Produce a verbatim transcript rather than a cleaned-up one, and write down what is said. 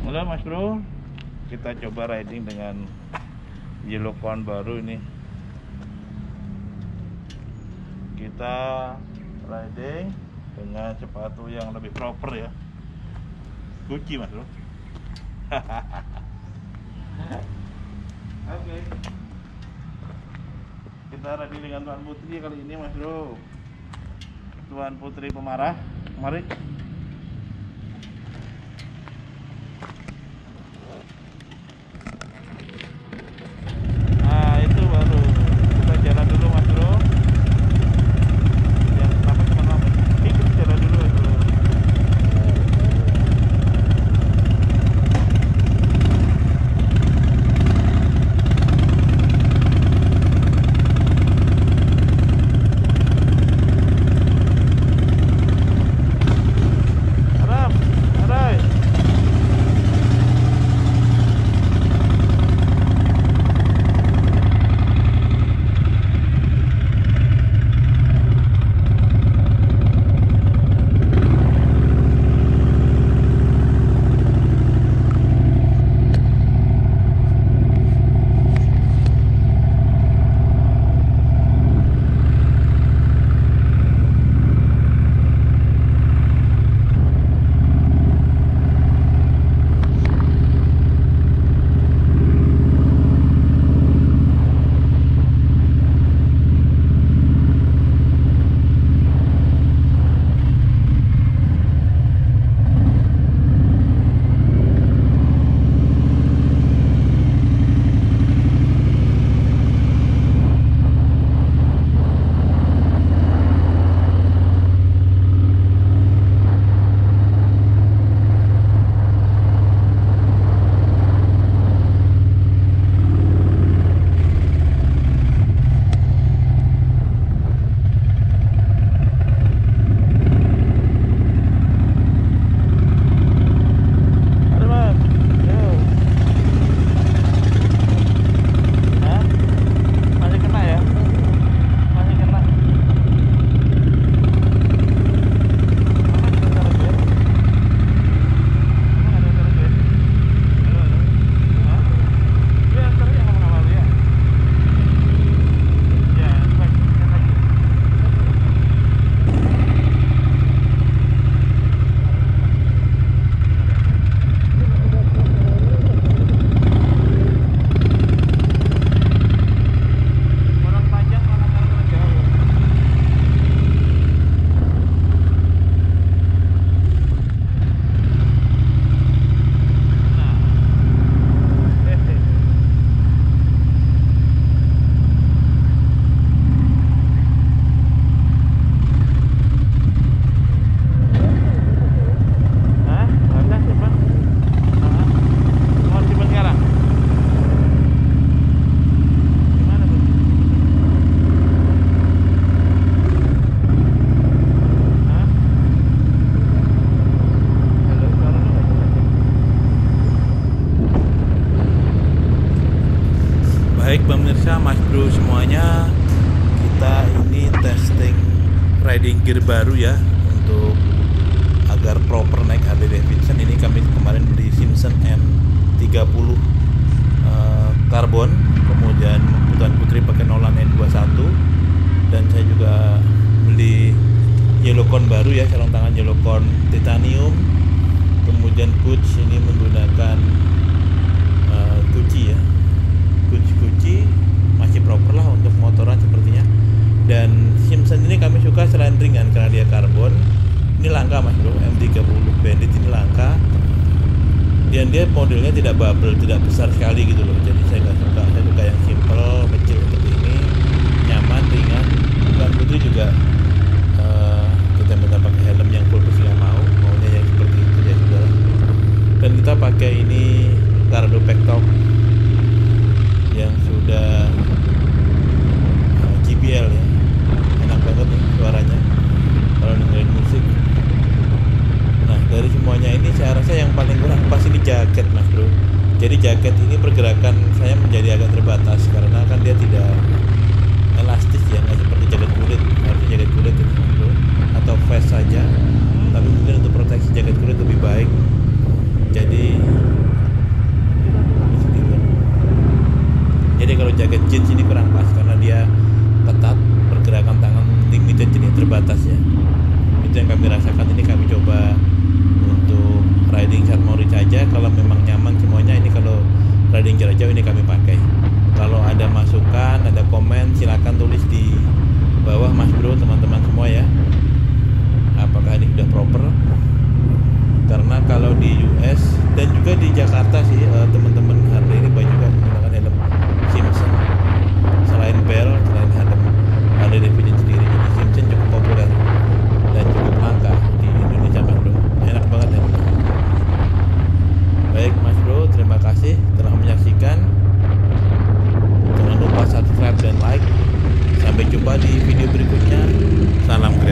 Halo Mas Bro, kita coba riding dengan Yellow Corn baru ini. Kita riding dengan sepatu yang lebih proper ya, Gucci Mas Bro. Oke, kita riding dengan Tuan Putri kali ini Mas Bro. Tuan Putri pemarah, mari. Baik pemirsa, Mas Bro semuanya, kita ini testing riding gear baru ya, untuk agar proper naik Harley Davidson. Ini kami kemarin beli Simpson M tiga puluh uh, Carbon, kemudian Tuan Putri pakai Nolan N dua puluh satu, dan saya juga beli Yellow Corn baru ya, sarung tangan Yellow Corn titanium. Kemudian Coach ini menggunakan uh, Gucci ya, Gucci masih proper lah untuk motoran sepertinya. Dan Simpson ini kami suka selain ringan karena dia karbon. Ini langka Mas Bro, M tiga puluh Bandit ini langka. Dan dia modelnya tidak bubble, tidak besar sekali gitu loh. Jadi saya nggak suka, saya suka yang simple, kecil seperti ini, nyaman, ringan. Bukan Putri juga uh, kita minta pakai helm yang full besi, nggak mau, maunya yang seperti itu ya sudah. Dan kita pakai ini Cardo Packtalk yang sudah J B L ya, enak banget nih suaranya kalau dengerin musik. Nah dari semuanya ini saya rasa yang paling kurang pas ini jaket Mas Bro. Jadi jaket ini pergerakan saya menjadi agak terbatas karena kan dia tidak elastis ya, nggak seperti jaket kulit. Harusnya jaket kulit itu Mas Bro, atau vest saja, tapi mungkin untuk proteksi jaket kulit lebih baik. Jadi ada yang jarak jauh ini kami pakai. Kalau ada masukan, ada komen, silahkan tulis di bawah Mas Bro, teman-teman semua ya, apakah ini sudah proper. Karena kalau di U S dan juga di Jakarta sih teman-teman, Harley ini banyak juga menggunakan helm Simpson selain bel, selain helm Harley Davidson sendiri. Jadi Simpson cukup populer dan cukup langka di Indonesia Mas Bro, enak banget ya. Baik Mas Bro, terima kasih telah menyaksikan. Jangan lupa subscribe dan like. Sampai jumpa di video berikutnya. Salam.